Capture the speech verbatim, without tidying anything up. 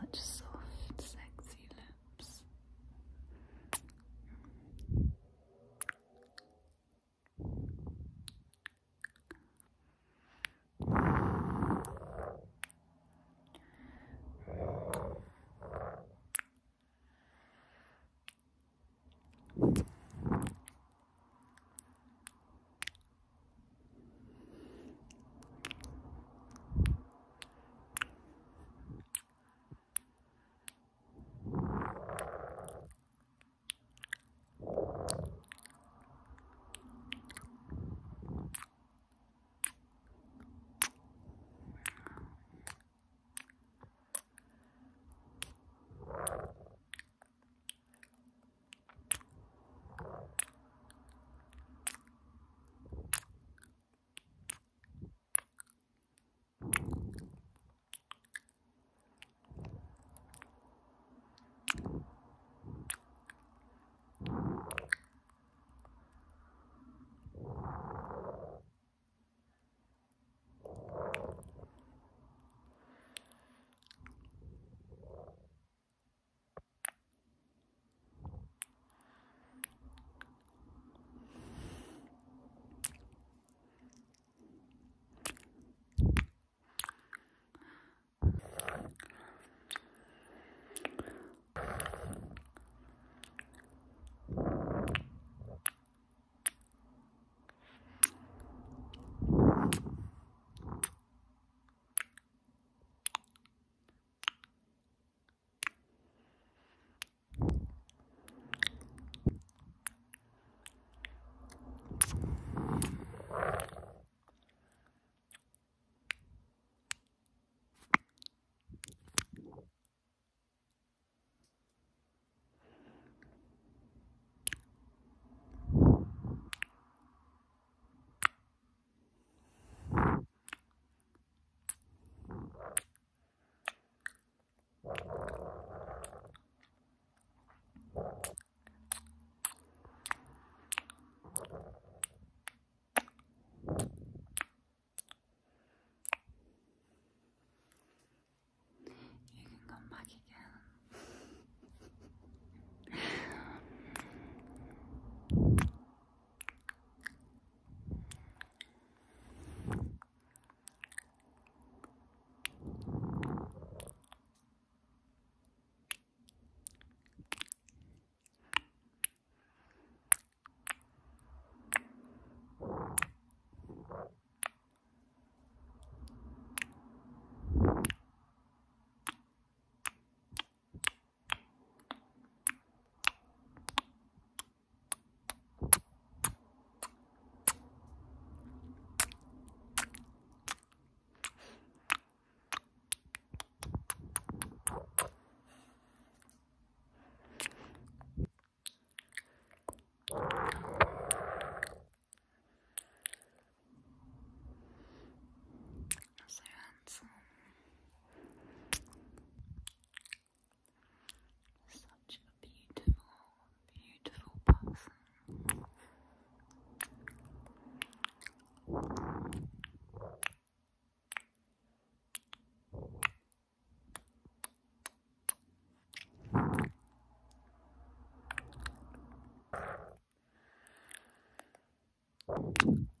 such soft, sexy lips. Thank you.